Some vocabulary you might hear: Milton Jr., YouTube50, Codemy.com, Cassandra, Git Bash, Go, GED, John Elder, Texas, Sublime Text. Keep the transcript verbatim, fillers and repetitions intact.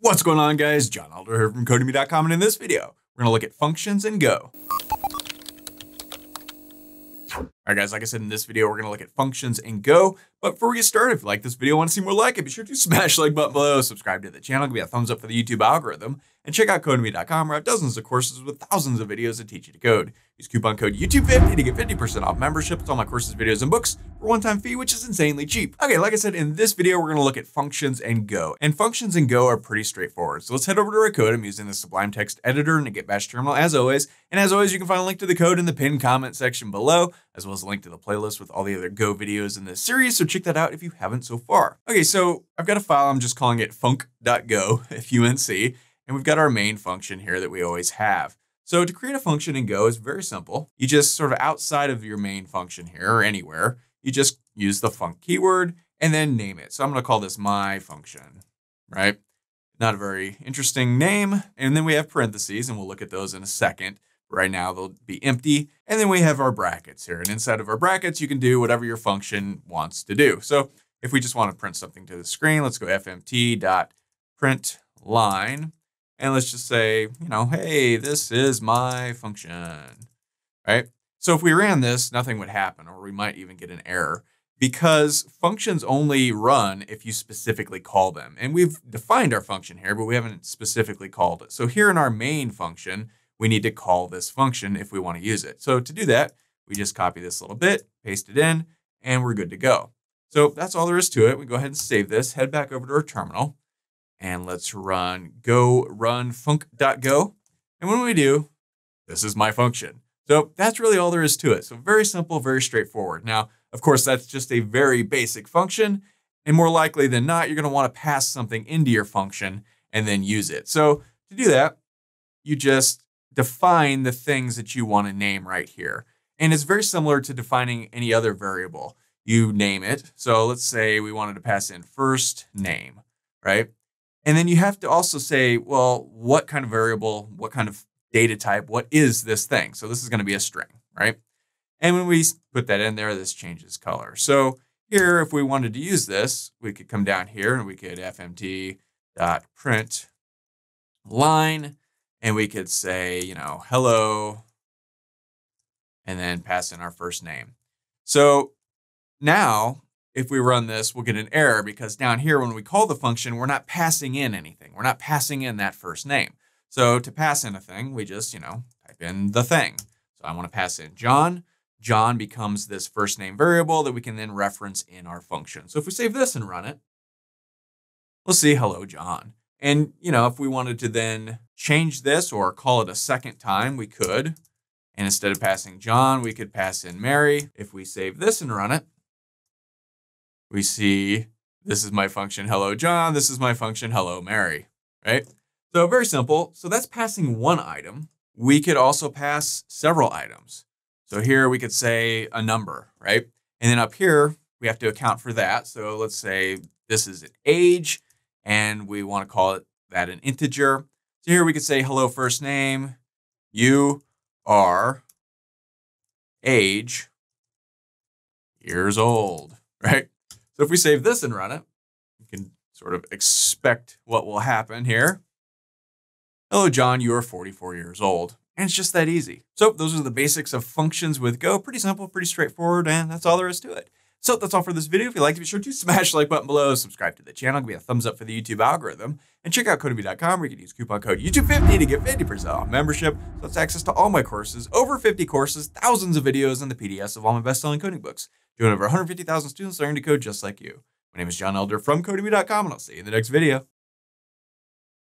What's going on, guys? John Elder here from Codemy dot com, and in this video, we're gonna look at functions in Go. All right, guys, like I said, in this video, we're gonna look at functions in Go. But before we get started, if you like this video, want to see more like it, be sure to smash the like button below, subscribe to the channel, give me a thumbs up for the YouTube algorithm, and check out Codemy dot com, where I have dozens of courses with thousands of videos that teach you to code. Use coupon code YouTube fifty to get fifty percent off membership to all my courses, videos, and books for one-time fee, which is insanely cheap. Okay, like I said, in this video, we're gonna look at functions in Go. And functions in Go are pretty straightforward. So let's head over to our code. I'm using the Sublime Text editor and a Git Bash terminal as always. And as always, you can find a link to the code in the pinned comment section below, as well as a link to the playlist with all the other Go videos in this series. So check that out if you haven't so far. Okay, so I've got a file, I'm just calling it func dot go, F U N C, and we've got our main function here that we always have. So to create a function in Go is very simple. You just sort of outside of your main function here or anywhere, you just use the func keyword and then name it. So I'm gonna call this my function, right? Not a very interesting name. And then we have parentheses, and we'll look at those in a second. Right now they'll be empty. And then we have our brackets here. And inside of our brackets, you can do whatever your function wants to do. So if we just want to print something to the screen, let's go F M T dot print line. And let's just say, you know, hey, this is my function, right? So if we ran this, nothing would happen, or we might even get an error, because functions only run if you specifically call them. And we've defined our function here, but we haven't specifically called it. So here in our main function, we need to call this function if we want to use it. So to do that, we just copy this little bit, paste it in, and we're good to go. So that's all there is to it. We go ahead and save this, head back over to our terminal, and let's run go run func dot go. And when we do, this is my function. So that's really all there is to it. So very simple, very straightforward. Now, of course, that's just a very basic function, and more likely than not, you're going to want to pass something into your function and then use it. So to do that, you just define the things that you want to name right here. And it's very similar to defining any other variable. You name it. So let's say we wanted to pass in first name, right? And then you have to also say, well, what kind of variable, what kind of data type, what is this thing? So this is going to be a string, right? And when we put that in there, this changes color. So here, if we wanted to use this, we could come down here and we could F M T dot print line. And we could say, you know, hello, and then pass in our first name. So now if we run this, we'll get an error, because down here, when we call the function, we're not passing in anything. We're not passing in that first name. So to pass in a thing, we just, you know, type in the thing. So I want to pass in John. John becomes this first name variable that we can then reference in our function. So if we save this and run it, we'll see hello, John. And, you know, if we wanted to then change this or call it a second time, we could. And instead of passing John, we could pass in Mary. If we save this and run it, we see this is my function, hello, John. This is my function, hello, Mary, right? So very simple. So that's passing one item. We could also pass several items. So here we could say a number, right? And then up here, we have to account for that. So let's say this is an age, and we want to call it that an integer. So here we could say, hello, first name, you are age years old, right? So if we save this and run it, you can sort of expect what will happen here. Hello, John, you are forty-four years old. And it's just that easy. So those are the basics of functions with Go. Pretty simple, pretty straightforward, and that's all there is to it. So that's all for this video. If you liked it, be sure to smash the like button below, subscribe to the channel, give me a thumbs up for the YouTube algorithm, and check out Codemy dot com, where you can use coupon code YouTube fifty to get fifty percent off membership. So that's access to all my courses, over fifty courses, thousands of videos, and the P D Fs of all my best-selling coding books. Doing over one hundred fifty thousand students learning to code just like you. My name is John Elder from Codemy dot com, and I'll see you in the next video.